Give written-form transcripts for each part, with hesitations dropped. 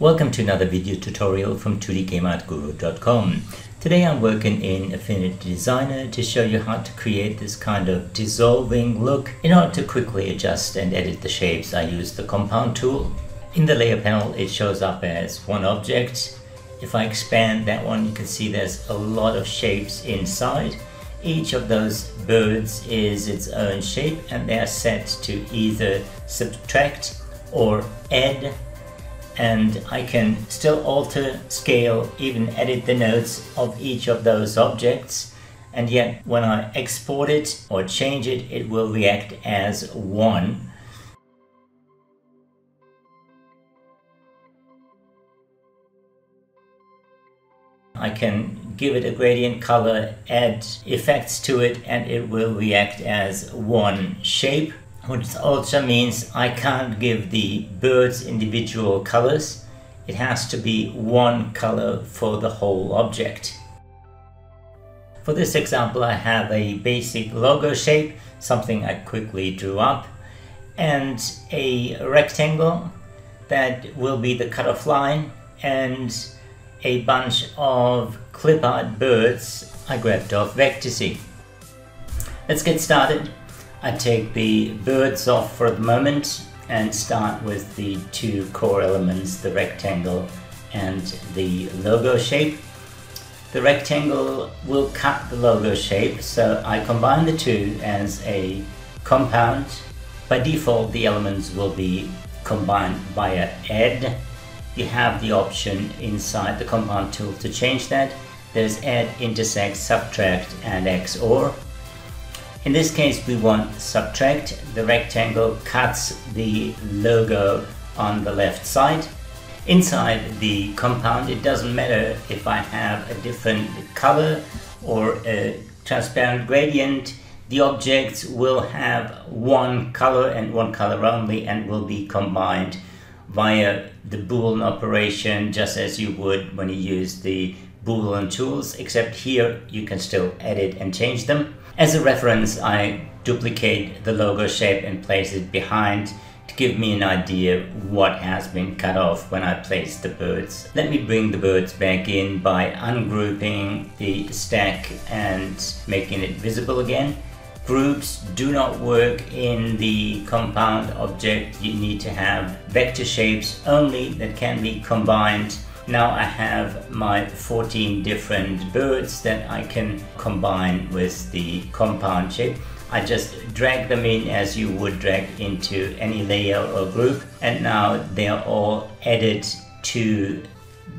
Welcome to another video tutorial from 2dgameartguru.com. Today I'm working in Affinity Designer to show you how to create this kind of dissolving look. In order to quickly adjust and edit the shapes, I use the Compound tool. In the layer panel, it shows up as one object. If I expand that one, you can see there's a lot of shapes inside. Each of those birds is its own shape and they are set to either subtract or add. And I can still alter, scale, even edit the nodes of each of those objects. And yet when I export it or change it, it will react as one. I can give it a gradient color, add effects to it, and it will react as one shape. Which also means I can't give the birds individual colors. It has to be one color for the whole object. For this example, I have a basic logo shape, something I quickly drew up, and a rectangle that will be the cutoff line, and a bunch of clip art birds I grabbed off Vecteezy. Let's get started. I take the birds off for the moment and start with the two core elements, the rectangle and the logo shape. The rectangle will cut the logo shape, so I combine the two as a compound. By default, the elements will be combined via add. You have the option inside the compound tool to change that. There's add, intersect, subtract and XOR. In this case, we want subtract. The rectangle cuts the logo on the left side. Inside the compound, it doesn't matter if I have a different color or a transparent gradient. The objects will have one color and one color only and will be combined via the Boolean operation, just as you would when you use the Boolean tools, except here you can still edit and change them. As a reference, I duplicate the logo shape and place it behind to give me an idea what has been cut off when I place the birds. Let me bring the birds back in by ungrouping the stack and making it visible again. Groups do not work in the compound object. You need to have vector shapes only that can be combined. Now I have my 14 different birds that I can combine with the compound shape. I just drag them in as you would drag into any layer or group, and now they are all added to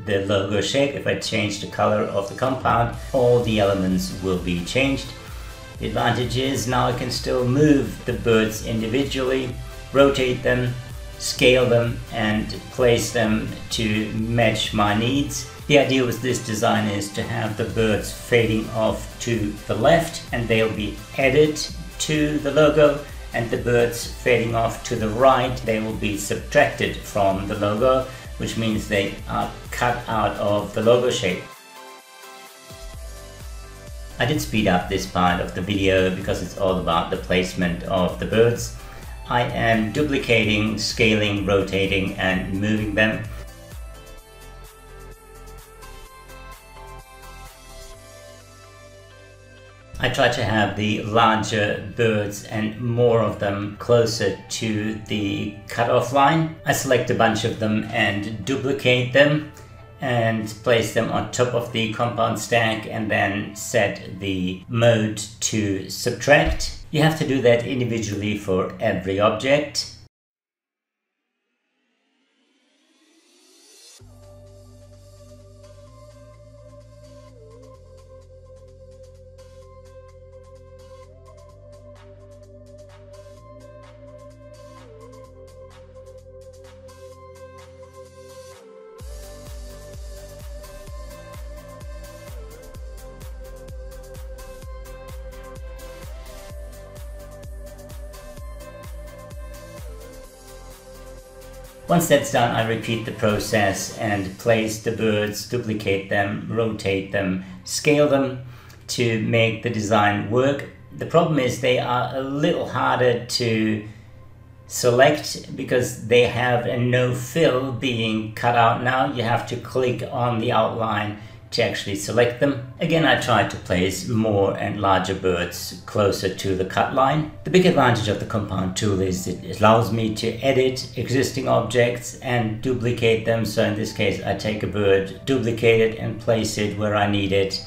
the logo shape. If I change the color of the compound, all the elements will be changed. The advantage is now I can still move the birds individually, rotate them, scale them and place them to match my needs. The idea with this design is to have the birds fading off to the left and they'll be added to the logo, and the birds fading off to the right, they will be subtracted from the logo, which means they are cut out of the logo shape. I did speed up this part of the video because it's all about the placement of the birds. I am duplicating, scaling, rotating and moving them. I try to have the larger birds and more of them closer to the cutoff line. I select a bunch of them and duplicate them and place them on top of the compound stack and then set the mode to subtract. You have to do that individually for every object. Once that's done, I repeat the process and place the birds, duplicate them, rotate them, scale them to make the design work. The problem is they are a little harder to select, because they have a no fill being cut out now, you have to click on the outline to actually select them. Again, I tried to place more and larger birds closer to the cut line. The big advantage of the compound tool is it allows me to edit existing objects and duplicate them. So in this case, I take a bird, duplicate it and place it where I need it.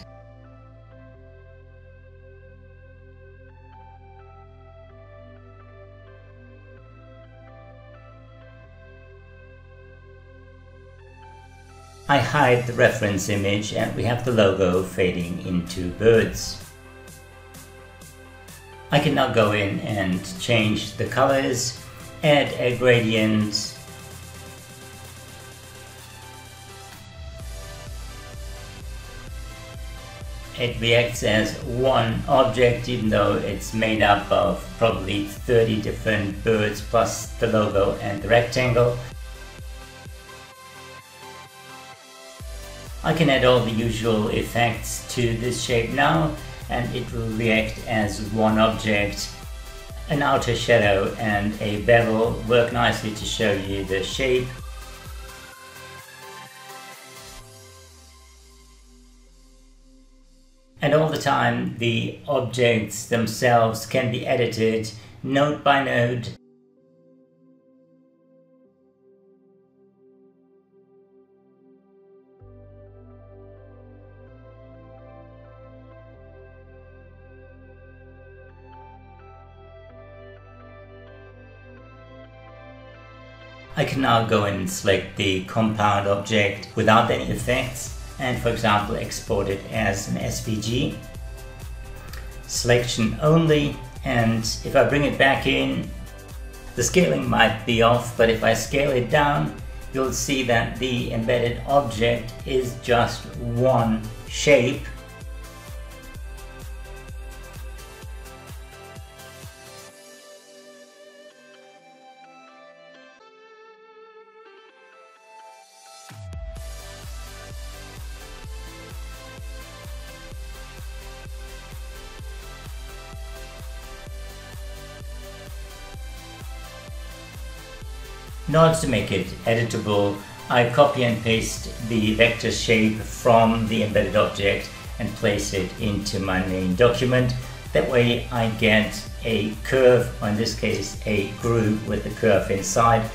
I hide the reference image and we have the logo fading into birds. I can now go in and change the colors, add a gradient, it reacts as one object even though it's made up of probably 30 different birds plus the logo and the rectangle. I can add all the usual effects to this shape now and it will react as one object. An outer shadow and a bevel work nicely to show you the shape. And all the time the objects themselves can be edited node by node. I can now go in and select the compound object without any effects and, for example, export it as an SVG. Selection only, and if I bring it back in, the scaling might be off, but if I scale it down, you'll see that the embedded object is just one shape. In order to make it editable, I copy and paste the vector shape from the embedded object and place it into my main document. That way I get a curve, or in this case a groove with a curve inside.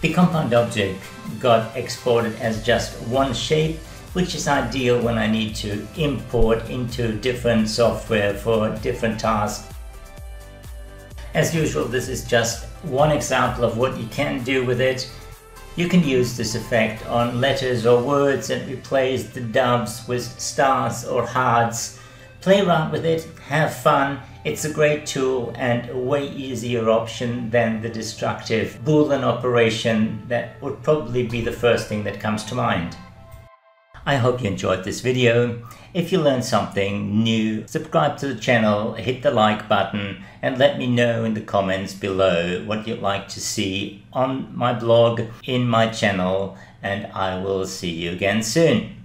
The compound object got exported as just one shape, which is ideal when I need to import into different software for different tasks. As usual, this is just one example of what you can do with it. You can use this effect on letters or words and replace the doves with stars or hearts. Play around with it, have fun. It's a great tool and a way easier option than the destructive Boolean operation that would probably be the first thing that comes to mind. I hope you enjoyed this video. If you learned something new, subscribe to the channel, hit the like button, and let me know in the comments below what you'd like to see on my blog, in my channel, and I will see you again soon.